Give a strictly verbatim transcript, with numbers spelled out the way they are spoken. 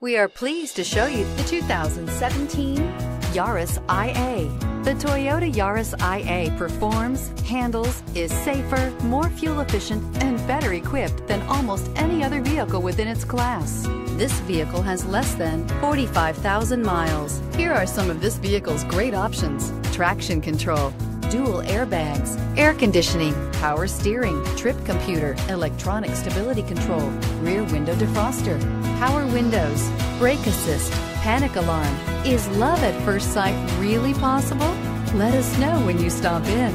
We are pleased to show you the two thousand seventeen Yaris I A. The Toyota Yaris I A performs, handles, is safer, more fuel efficient, and better equipped than almost any other vehicle within its class. This vehicle has less than forty-five thousand miles. Here are some of this vehicle's great options: traction control, dual airbags, air conditioning, power steering, trip computer, electronic stability control, rear window defroster, power windows, brake assist, panic alarm. Is love at first sight really possible? Let us know when you stop in.